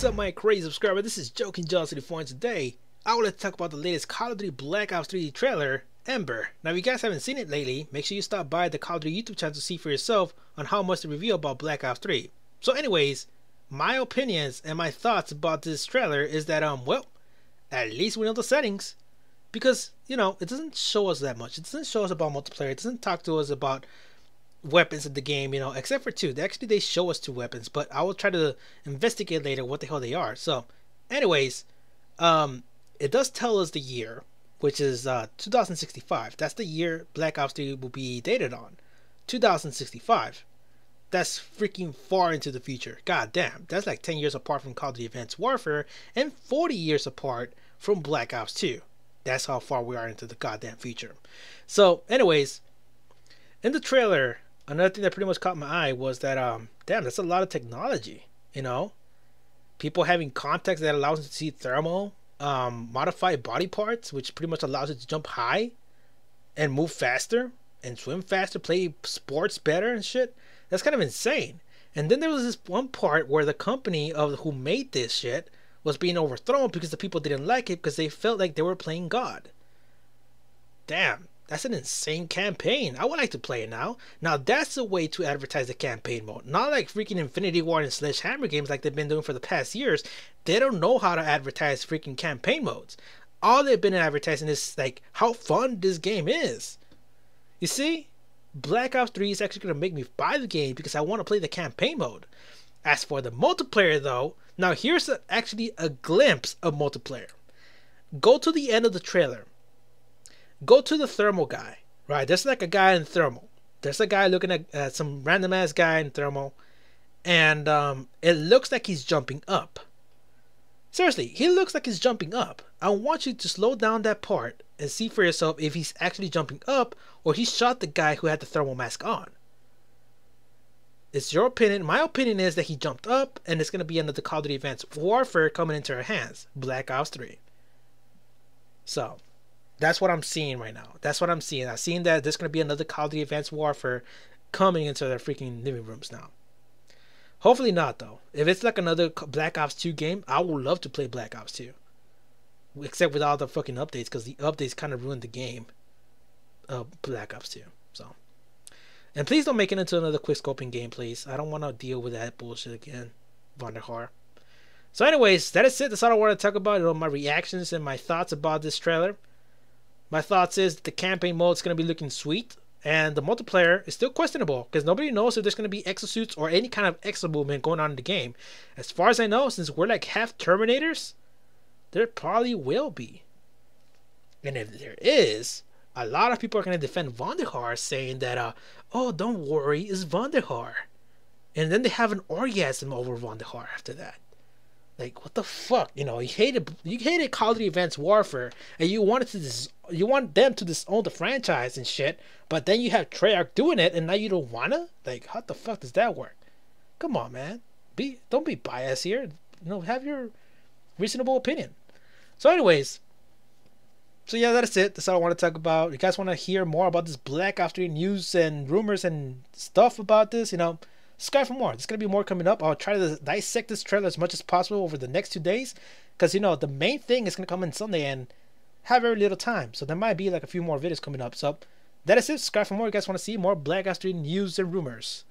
What's up, my crazy subscriber? This is Joking Jealousy for today. I want to talk about the latest Call of Duty Black Ops 3 trailer, Ember. Now, if you guys haven't seen it lately, make sure you stop by the Call of Duty YouTube channel to see for yourself on how much to reveal about Black Ops 3. So, anyways, my opinions and my thoughts about this trailer is that well, at least we know the settings, because you know it doesn't show us that much. It doesn't show us about multiplayer. It doesn't talk to us about weapons of the game, you know, except for two. Actually, they show us two weapons, but I will try to investigate later what the hell they are. So, anyways, it does tell us the year, which is 2065. That's the year Black Ops 3 will be dated on, 2065. That's freaking far into the future. God damn, that's like 10 years apart from Call of Duty: Advanced Warfare and 40 years apart from Black Ops 2. That's how far we are into the goddamn future. So, anyways, in the trailer, another thing that pretty much caught my eye was that, damn, that's a lot of technology, you know? People having contacts that allows them to see thermal, modified body parts, which pretty much allows it to jump high and move faster and swim faster, play sports better and shit. That's kind of insane. And then there was this one part where the company of who made this shit was being overthrown because the people didn't like it because they felt like they were playing God. Damn. That's an insane campaign. I would like to play it now. Now, that's a way to advertise the campaign mode. Not like freaking Infinity War and Sledgehammer games like they've been doing for the past years. They don't know how to advertise freaking campaign modes. All they've been advertising is like how fun this game is. You see, Black Ops 3 is actually going to make me buy the game because I want to play the campaign mode. As for the multiplayer though, now here's actually a glimpse of multiplayer. Go to the end of the trailer. Go to the thermal guy, right? There's like a guy in thermal. There's a guy looking at some random ass guy in thermal, and it looks like he's jumping up. Seriously, he looks like he's jumping up. I want you to slow down that part and see for yourself if he's actually jumping up or he shot the guy who had the thermal mask on. It's your opinion. My opinion is that he jumped up, and it's going to be another Call of Duty: Advanced Warfare coming into our hands, Black Ops 3. So, that's what I'm seeing right now. That's what I'm seeing. I'm seeing that there's going to be another Call of Duty: Advanced Warfare coming into their freaking living rooms now. Hopefully not, though. If it's like another Black Ops 2 game, I would love to play Black Ops 2. Except with all the fucking updates, because the updates kind of ruined the game of Black Ops 2. So, and please don't make it into another quick scoping game, please. I don't want to deal with that bullshit again, Vonderhaar. So anyways, that is it. That's all I want to talk about. You know, my reactions and my thoughts about this trailer. My thoughts is that the campaign mode is going to be looking sweet, and the multiplayer is still questionable because nobody knows if there's going to be exosuits or any kind of exo movement going on in the game. As far as I know, since we're like half Terminators, there probably will be. And if there is, a lot of people are going to defend Vonderhaar, saying that, oh, don't worry, it's Vonderhaar. And then they have an orgasm over Vonderhaar after that. Like, what the fuck? You know, you hated Call of Duty: Advanced Warfare, and you want them to disown the franchise and shit. But then you have Treyarch doing it, and now you don't wanna. Like, how the fuck does that work? Come on, man. Don't be biased here. You know, have your reasonable opinion. So, anyways. So yeah, that is it. That's all I want to talk about. If you guys want to hear more about this Black Ops 3 news and rumors and stuff about this, you know, subscribe for more. There's going to be more coming up. I'll try to dissect this trailer as much as possible over the next 2 days. Because, you know, the main thing is going to come in Sunday and have very little time. So there might be like a few more videos coming up. So that is it. Subscribe for more. You guys want to see more Black Ops 3 news and rumors.